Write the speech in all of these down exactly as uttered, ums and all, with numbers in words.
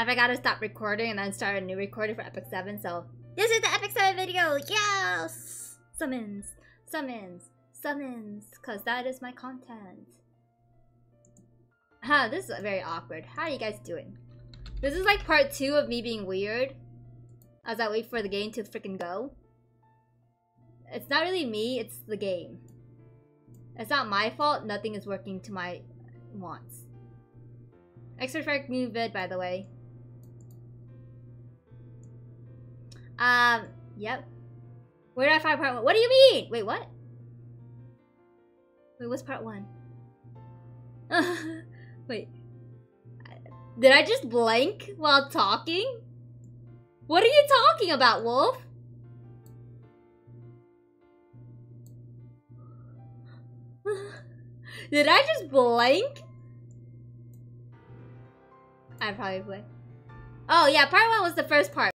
I forgot to stop recording and then start a new recording for Epic Seven, so this is the Epic Seven video! Yes! Summons, summons, summons, cause that is my content. Huh, this is very awkward. How are you guys doing? This is like part two of me being weird as I wait for the game to freaking go. It's not really me, it's the game. It's not my fault, nothing is working to my wants. Extra for a new vid, by the way. Um, yep. Where did I find part one? What do you mean? Wait, what? Wait, what's part one? Wait. Did I just blank while talking? What are you talking about, Wolf? Did I just blank? I probably would. Oh yeah, part one was the first part.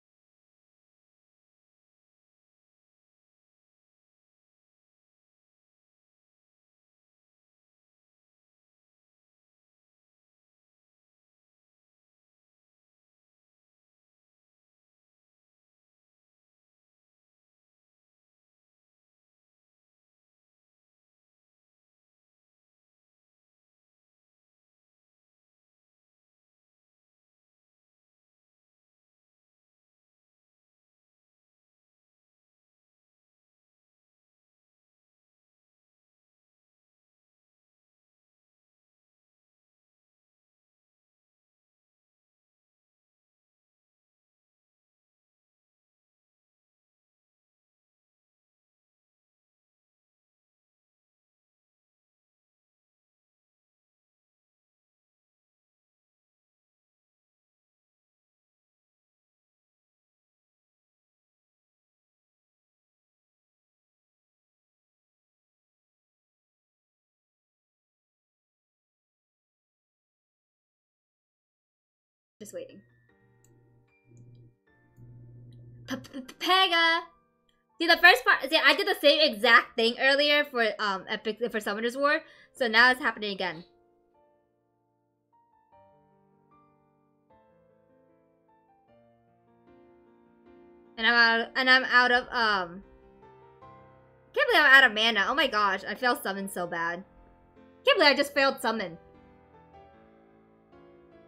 Just waiting. P-p-p-pega! See, the first part, see, I did the same exact thing earlier for um Epic for Summoners War, so now it's happening again. And I'm out and I'm out of um can't believe I'm out of mana. Oh my gosh, I failed summon so bad. Can't believe I just failed summon.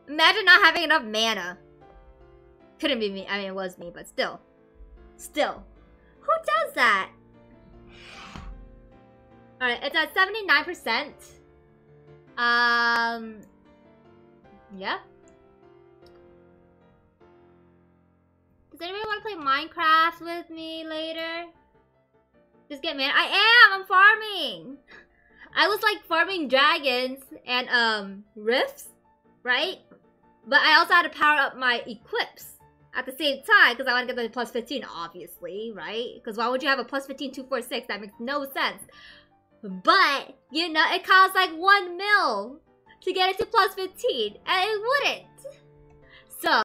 Imagine not having enough mana. Couldn't be me. I mean, it was me, but still. Still. Who does that? Alright, it's at seventy-nine percent. Um... Yeah. Does anybody want to play Minecraft with me later? Just get mana. I am! I'm farming! I was like farming dragons and um, rifts, right? But I also had to power up my equips at the same time because I want to get the plus fifteen, obviously, right? Because why would you have a plus fifteen, two, four, six? That makes no sense. But, you know, it costs like one mil to get it to plus fifteen, and it wouldn't. So,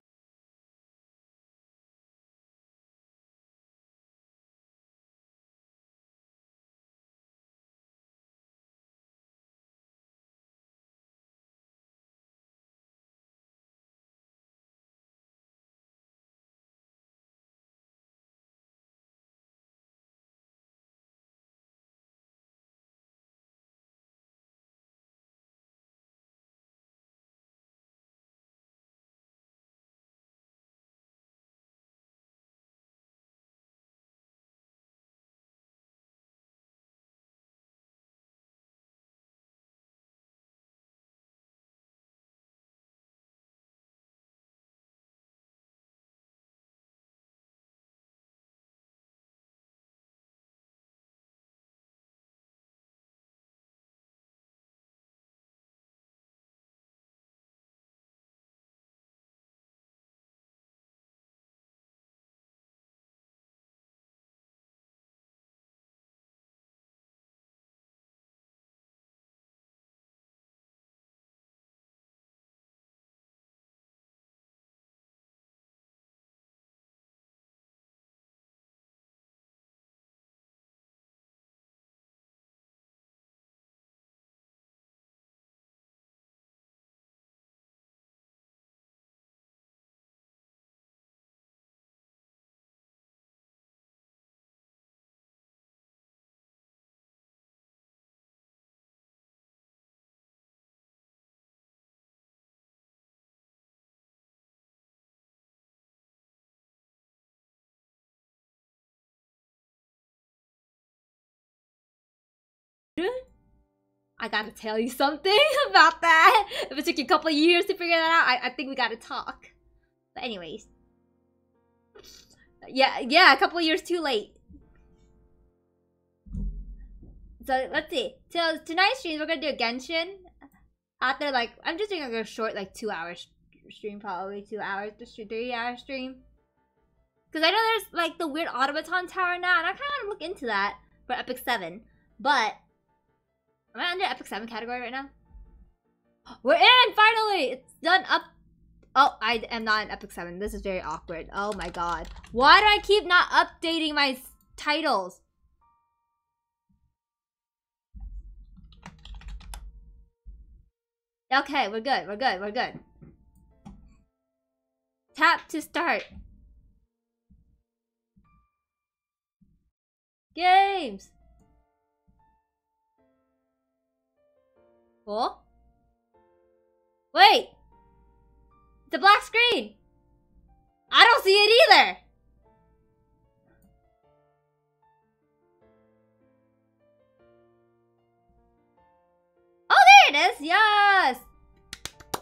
I gotta tell you something about that. If it took you a couple of years to figure that out, I, I think we gotta talk. But anyways. Yeah, yeah, a couple of years too late. So let's see. So tonight's stream, we're gonna do a Genshin. After like, I'm just doing like a short like two hour stream, probably two hours, just a three hour stream. Cause I know there's like the weird automaton tower now, and I kind of want to look into that for Epic Seven. But am I under Epic Seven category right now? We're in finally. It's done up. Oh, I am not in Epic Seven. This is very awkward. Oh my god. Why do I keep not updating my titles? Okay, we're good, we're good, we're good. Tap to start. Games. Cool. Wait. It's a black screen. I don't see it either. Oh, there it is. Yes.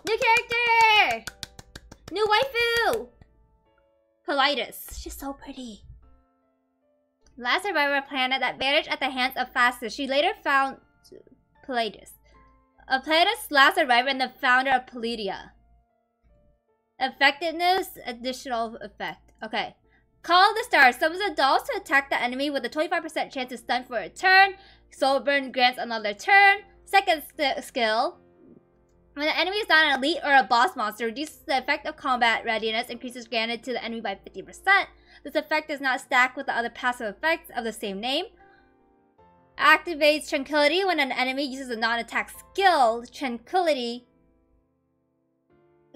New character! New waifu! Politis. She's so pretty. Last survivor planet that vanished at the hands of Fastus. She later found Politis. A Politis last survivor and the founder of Palidia. Effectiveness, additional effect. Okay. Call of the Stars. Summons a doll to attack the enemy with a twenty-five percent chance to stun for a turn. Soul Burn grants another turn. Second skill. When the enemy is not an elite or a boss monster, reduces the effect of combat readiness increases granted to the enemy by fifty percent. This effect does not stack with the other passive effects of the same name. Activates Tranquility when an enemy uses a non-attack skill. Tranquility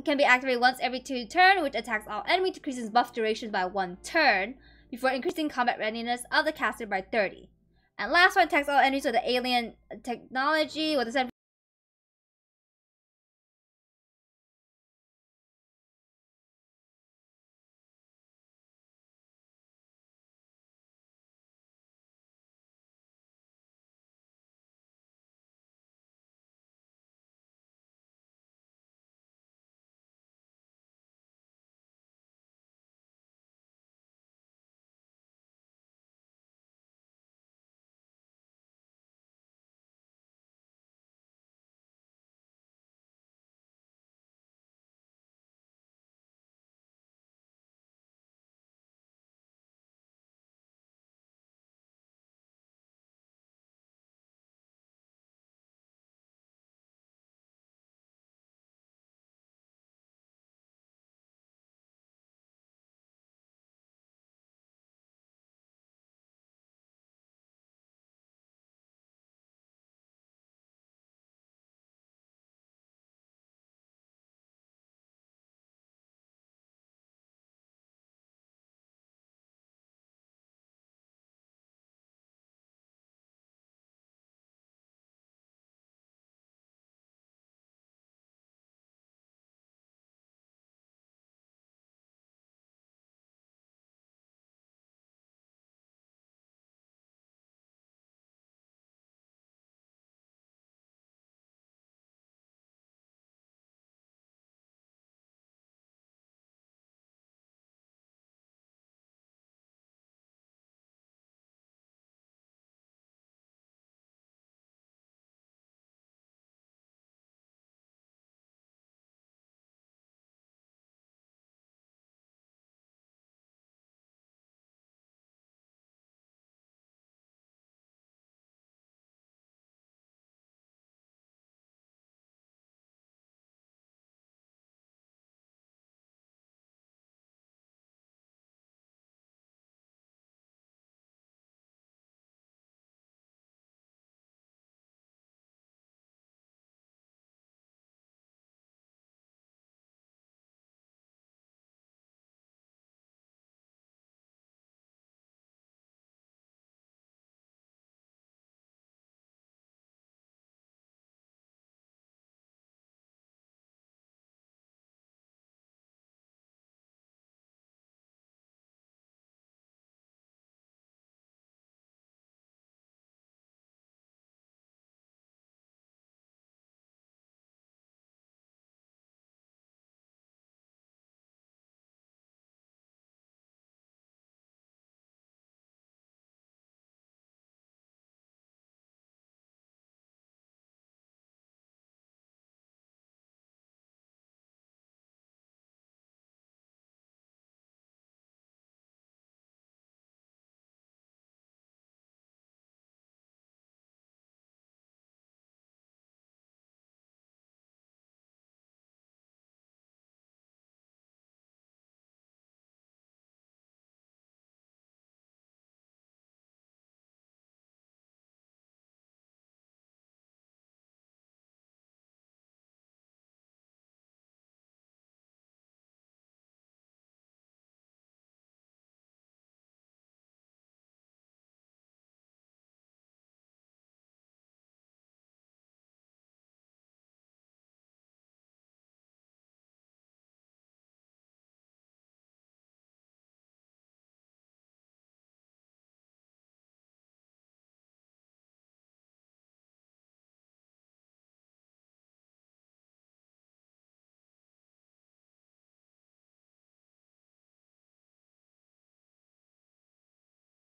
can be activated once every two turns, which attacks all enemies, decreases buff duration by one turn, before increasing combat readiness of the caster by thirty. And last one, attacks all enemies with the alien technology with a seven percent.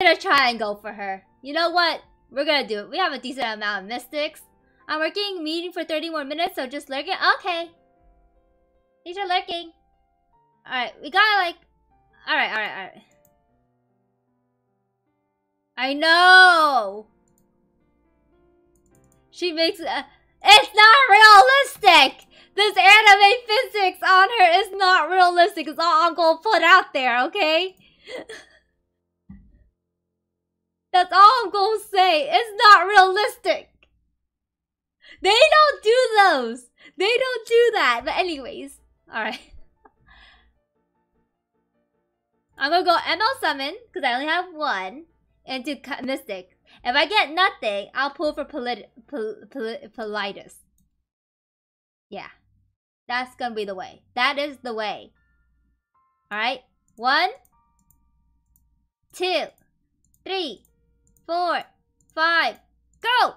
gonna try and go for her. You know what? We're gonna do it. We have a decent amount of mystics. I'm working, meeting for thirty more minutes, so just lurking. Okay. These are lurking. Alright, we gotta like... Alright, alright, alright. I know! She makes... Uh, it's not realistic! This anime physics on her is not realistic. It's all I'm gonna put out there, okay? That's all I'm gonna say. It's not realistic. They don't do those. They don't do that. But anyways. Alright. I'm gonna go M L Summon, because I only have one. And do Mystic. If I get nothing, I'll pull for Politis. Pol Pol Pol yeah. That's gonna be the way. That is the way. Alright. One. Two. Three. Four. Five. Go!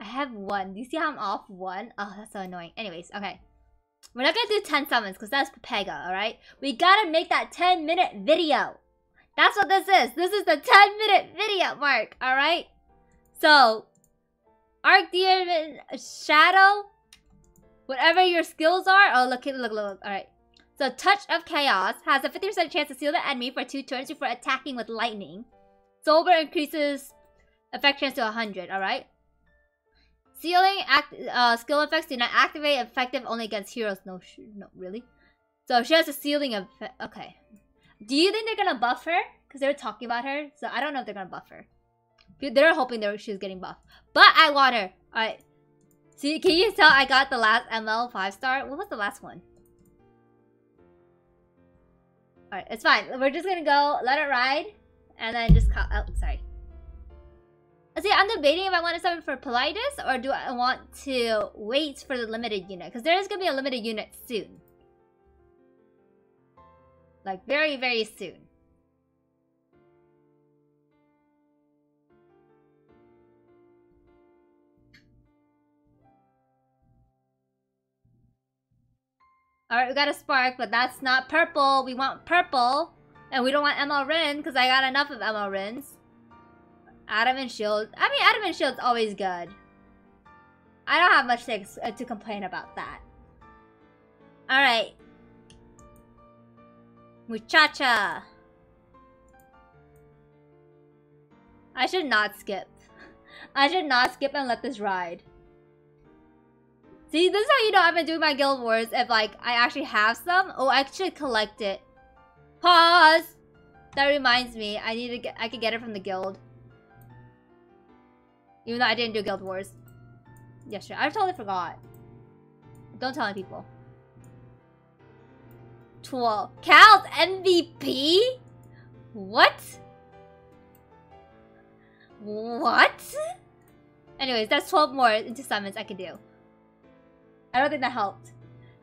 I have one. Do you see how I'm off one? Oh, that's so annoying. Anyways, okay. We're not gonna do ten summons because that's Pepega, alright? We gotta make that ten minute video. That's what this is. This is the ten minute video mark, alright? So, Archdemon's Shadow, whatever your skills are. Oh, look, look, look, look. Alright. So, Touch of Chaos has a fifty percent chance to seal the enemy for two turns before attacking with lightning. Sober increases effect chance to one hundred, alright? Sealing act, uh, skill effects do not activate, effective only against heroes. No, no, really? So she has a sealing effect. Okay. Do you think they're gonna buff her? Because they were talking about her. So I don't know if they're gonna buff her. They're hoping that she was getting buffed. But I want her. Alright. See, can you tell I got the last M L five star? What was the last one? Alright, it's fine. We're just gonna go, let it ride. And then just call. Oh, sorry. See, I'm debating if I want to summon for Politis or do I want to wait for the limited unit? Because there is going to be a limited unit soon. Like, very, very soon. Alright, we got a spark, but that's not purple. We want purple. And we don't want M L Rin because I got enough of M L Rins. Adam and Shield. I mean, Adam and Shield's always good. I don't have much to, uh, to complain about that. Alright. Muchacha. I should not skip. I should not skip and let this ride. See, this is how you know I've been doing my Guild Wars. If, like, I actually have some. Oh, I should collect it. Pause! That reminds me. I need to get... I could get it from the guild. Even though I didn't do Guild Wars. Yeah, sure. I totally forgot. Don't tell any people. twelve. Cal's M V P? What? What? Anyways, that's twelve more into summons I could do. I don't think that helped.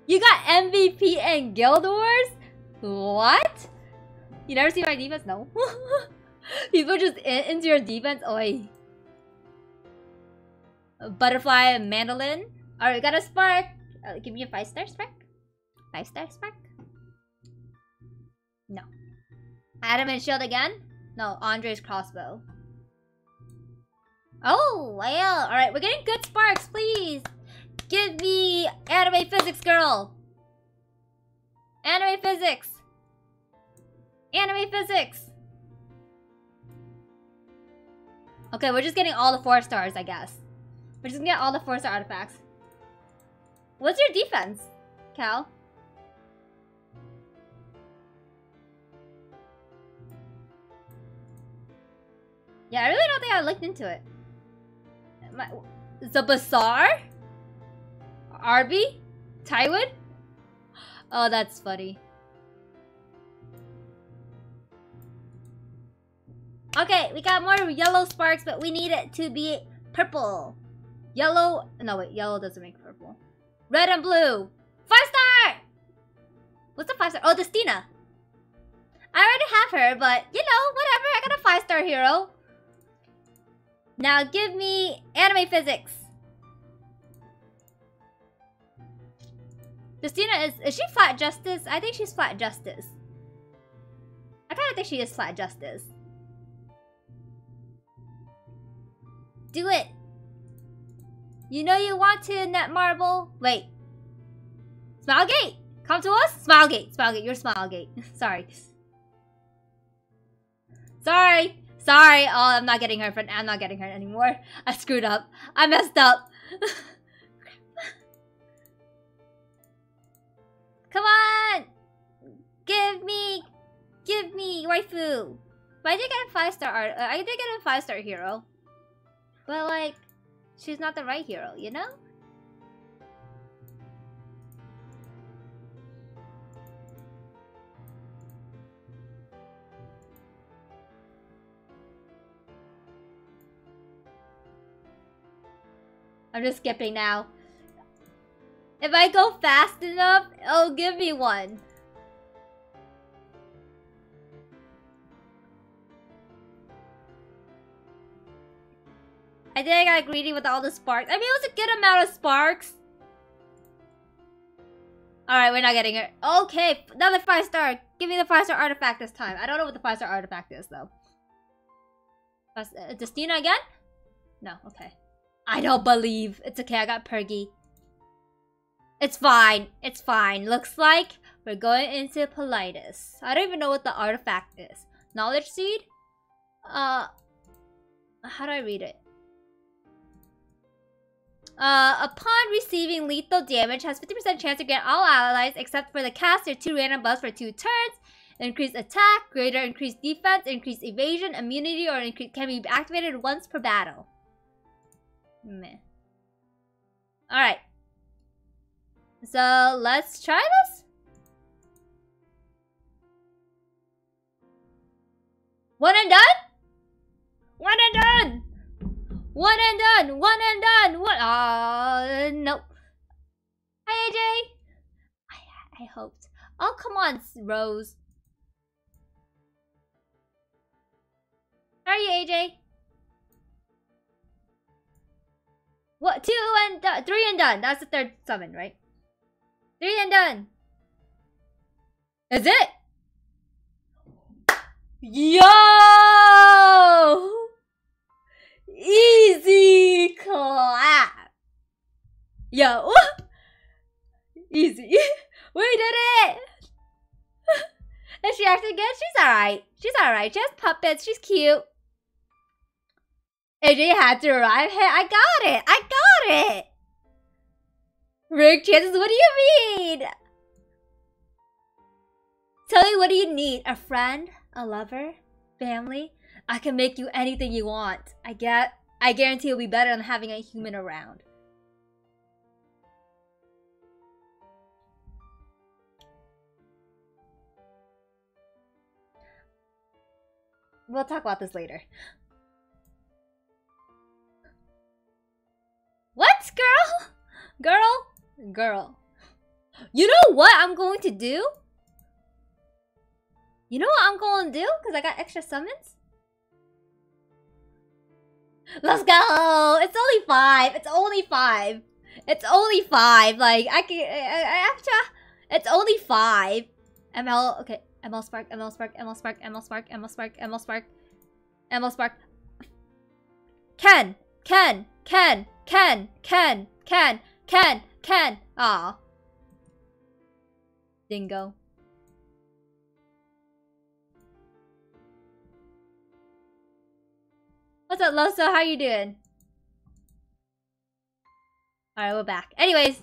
You got M V P and Guild Wars? What? You never see my defense? No. People just in into your defense? Oi. Butterfly and Mandolin. Alright, we got a spark. Uh, give me a five star spark. five star spark. No. Adam and Shield again? No, Andre's crossbow. Oh, well. Alright, we're getting good sparks, please. Give me anime physics, girl. Anime physics. Anime physics. Okay, we're just getting all the four stars, I guess. We're just gonna get all the four star artifacts. What's your defense, Cal? Yeah, I really don't think I looked into it. My, the Bazaar? Arby? Tywood? Oh, that's funny. Okay, we got more yellow sparks, but we need it to be purple. Yellow, no wait, yellow doesn't make purple. Red and blue. Five star! What's a five star? Oh, Destina. I already have her, but you know, whatever. I got a five star hero. Now give me anime physics. Justina is... Is she flat justice? I think she's flat justice. I kind of think she is flat justice. Do it! You know you want to, Netmarble. Wait. Smilegate! Come to us? Smilegate. Smilegate. You're Smilegate. Sorry. Sorry. Sorry. Oh, I'm not getting her friend. I'm not getting her anymore. I screwed up. I messed up. Come on! Give me... Give me waifu. But I did get a five star art. Uh, I did get a five star hero. But like... She's not the right hero, you know? I'm just skipping now. If I go fast enough, it'll give me one. I think I got greedy with all the sparks. I mean, it was a good amount of sparks. Alright, we're not getting it. Okay, another five star. Give me the five star artifact this time. I don't know what the five star artifact is, though. Justina again? No, okay. I don't believe. It's okay, I got Pergy. It's fine. It's fine. Looks like we're going into Politis. I don't even know what the artifact is. Knowledge Seed? Uh, how do I read it? Uh, upon receiving lethal damage, has fifty percent chance to get all allies except for the caster two random buffs for two turns. Increased attack, greater increased defense, increased evasion, immunity, or increase can be activated once per battle. Meh. Alright. So, let's try this? One and done? One and done! One and done! One and done! One... Uh, no. Hi, A J! I, I hoped. Oh, come on, Rose. How are you, A J? What? Two and done. Three and done. That's the third summon, right? Three and done. Is it? Yo! Easy clap. Yo. Easy. We did it. Is she acting good? She's alright. She's alright. She has puppets. She's cute. A J had to arrive. Hey, I got it. I got it. Rick chances, what do you mean? Tell me, what do you need? A friend? A lover? Family? I can make you anything you want. I get, I guarantee it'll be better than having a human around. We'll talk about this later. What, girl? Girl? Girl. You know what I'm going to do? You know what I'm going to do? Because I got extra summons. Let's go! It's only five. It's only five. It's only five. Like I can. I, I have to. It's only five. M L. Okay. M L Spark. M L Spark. M L Spark. M L Spark. M L Spark. M L Spark. M L Spark. Ken. Ken. Ken. Ken. Ken. Ken. Ken. Ken. Ah. Dingo. What's up, Loso? How you doing? Alright, we're back. Anyways.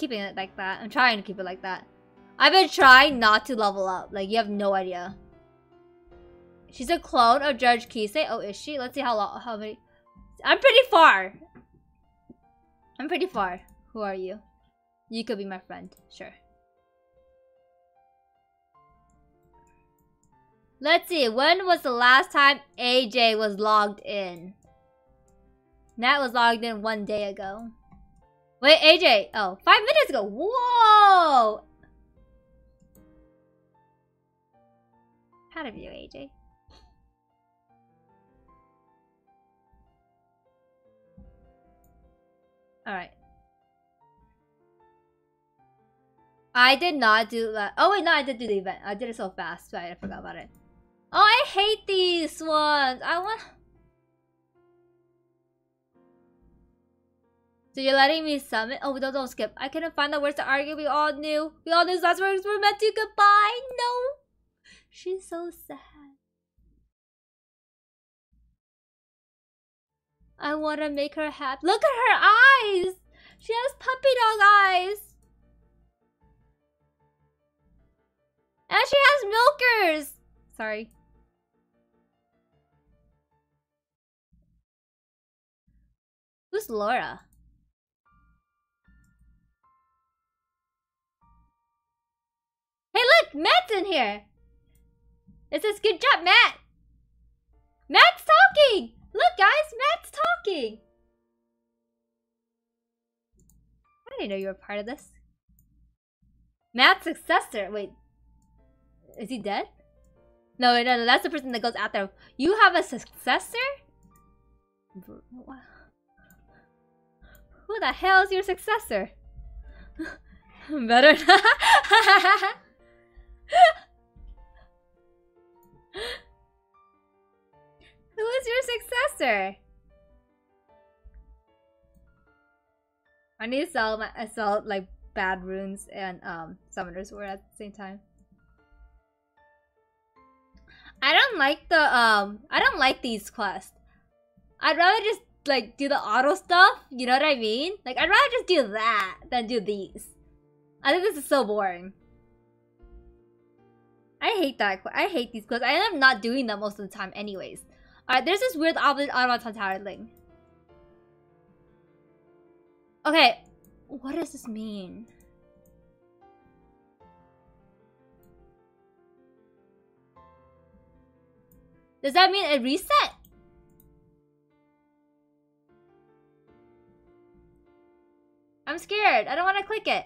keeping it like that. I'm trying to keep it like that. I've been trying not to level up. Like, you have no idea. She's a clone of Judge Kise. Oh, is she? Let's see how long, how many... I'm pretty far. I'm pretty far. Who are you? You could be my friend. Sure. Let's see. When was the last time A J was logged in? Nat was logged in one day ago. Wait, A J. Oh, five minutes ago. Whoa! Proud of you, A J. Alright. I did not do that. Oh wait, no, I did do the event. I did it so fast, but I forgot about it. Oh, I hate these ones. I want... So you're letting me summon? Oh, don't, don't skip. I couldn't find the words to argue. We all knew. We all knew that's where we were meant to. Goodbye. No. She's so sad. I want to make her happy. Look at her eyes. She has puppy dog eyes. And she has milkers. Sorry. Who's Laura? Hey, look, Matt's in here. It says, good job, Matt. Matt's talking. Look, guys, Matt's talking. I didn't know you were part of this. Matt's successor. Wait. Is he dead? No, no, no, that's the person that goes after him. You have a successor? Who the hell is your successor? Better not. Who is your successor? I need to sell my I sell like bad runes and um Summoners War at the same time. I don't like the um I don't like these quests. I'd rather just like do the auto stuff, you know what I mean? Like I'd rather just do that than do these. I think this is so boring. I hate that I hate these quests. I end up not doing them most of the time anyways. Alright, there's this weird automaton tower thing. Okay, what does this mean? Does that mean a reset? I'm scared. I don't want to click it.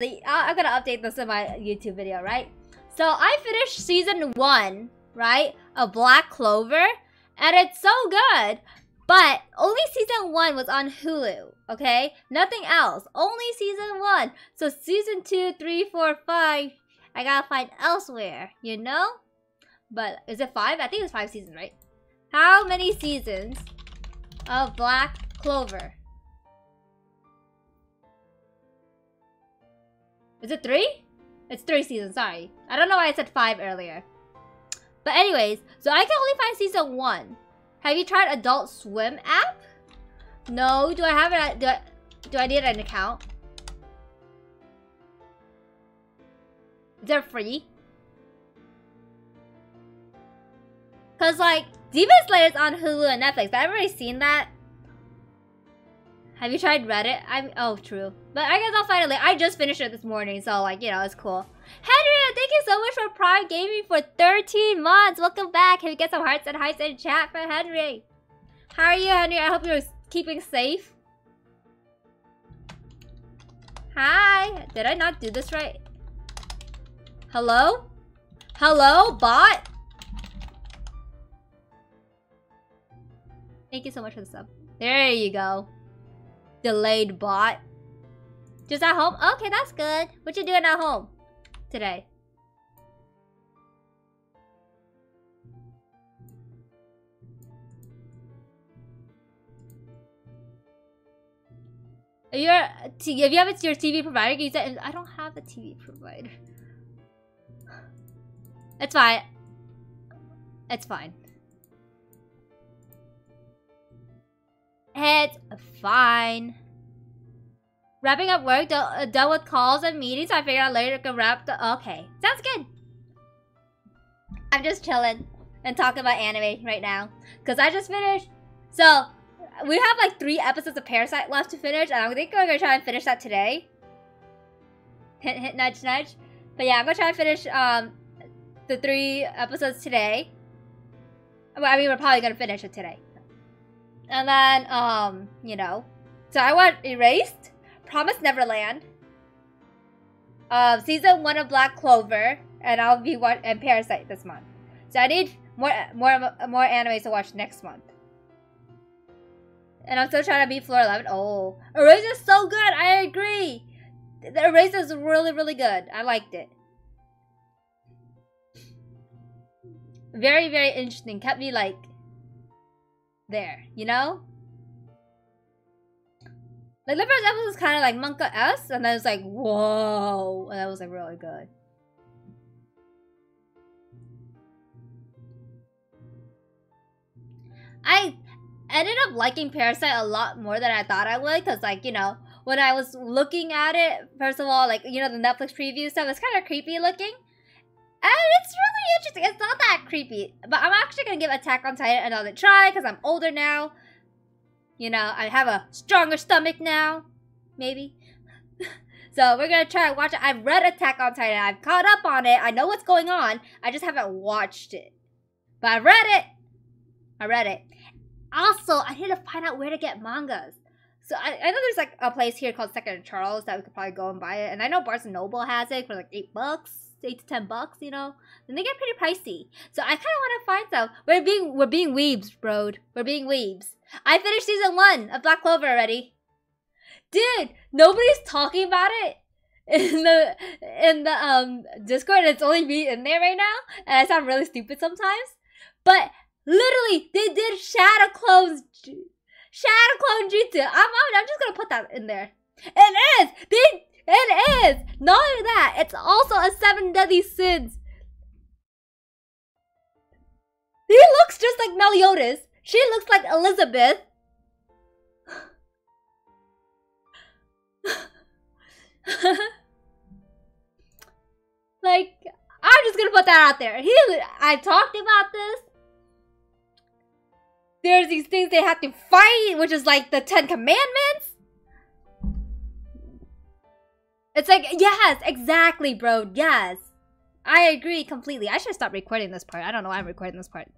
I'm gonna update this in my YouTube video, right? So I finished season one, right, of Black Clover, and it's so good. But only season one was on Hulu, okay? Nothing else. Only season one. So season two, three, four, five, I gotta find elsewhere, you know? But is it five? I think it's five seasons, right? How many seasons of Black Clover? Is it three? It's three seasons, sorry. I don't know why I said five earlier. But anyways, so I can only find season one. Have you tried Adult Swim app? No, do I have it? Do I, do I need an account? Is it free? Cause like, Demon Slayer's on Hulu and Netflix, but I've already seen that. Have you tried Reddit? I'm oh true. But I guess I'll find it later. I just finished it this morning, so like, you know, it's cool. Henry, thank you so much for Prime Gaming for thirteen months. Welcome back. Can we get some hearts and hypes in chat for Henry? How are you, Henry? I hope you're keeping safe. Hi. Did I not do this right? Hello? Hello, bot? Thank you so much for the sub. There you go. Delayed bot. Just at home? Okay, that's good. What you doing at home today? Your, if you have it's your T V provider, can you say, I don't have a T V provider. It's fine. It's fine. It's fine. Wrapping up work, done, uh, done with calls and meetings. I figured out later I could wrap the. Okay, sounds good. I'm just chilling and talking about anime right now because I just finished. So we have like three episodes of Parasite left to finish, and I think we're gonna try and finish that today. Hint, hint, nudge, nudge. But yeah, I'm gonna try and finish um the three episodes today. Well, I mean, we're probably gonna finish it today. And then, um, you know, so I want Erased, Promised Neverland, uh, season one of Black Clover, and I'll be watching and Parasite this month. So I need more, more, more anime to watch next month. And I'm still trying to beat floor eleven. Oh, Erased is so good. I agree. The Erased is really, really good. I liked it. Very, very interesting. Kept me like. There, you know? Like the first episode was kind of like manga-esque, and then it was like, whoa, and that was like really good. I ended up liking Parasite a lot more than I thought I would, because like, you know, when I was looking at it, first of all, like, you know, the Netflix preview stuff, it's kind of creepy looking. And it's really interesting. It's not that creepy. But I'm actually going to give Attack on Titan another try because I'm older now. You know, I have a stronger stomach now. Maybe. So we're going to try and watch it. I've read Attack on Titan. I've caught up on it. I know what's going on. I just haven't watched it. But I read it. I read it. Also, I need to find out where to get mangas. So I, I know there's like a place here called Second Charles that we could probably go and buy it. And I know Barnes and Noble has it for like eight bucks. Eight to ten bucks, you know. Then they get pretty pricey. So I kind of want to find some. We're being we're being weebs, bro. We're being weebs. I finished season one of Black Clover already, dude. Nobody's talking about it in the in the um Discord. It's only me in there right now, and I sound really stupid sometimes. But literally, they did Shadow Clones, Shadow Clone Jutsu. I'm I'm just gonna put that in there. It is they. It is! Not only that, it's also a Seven Deadly Sins. He looks just like Meliodas. She looks like Elizabeth. Like, I'm just gonna put that out there. He, I talked about this. There's these things they have to fight, which is like the Ten Commandments. It's like, yes, exactly, bro. Yes. I agree completely. I should stop recording this part. I don't know why I'm recording this part.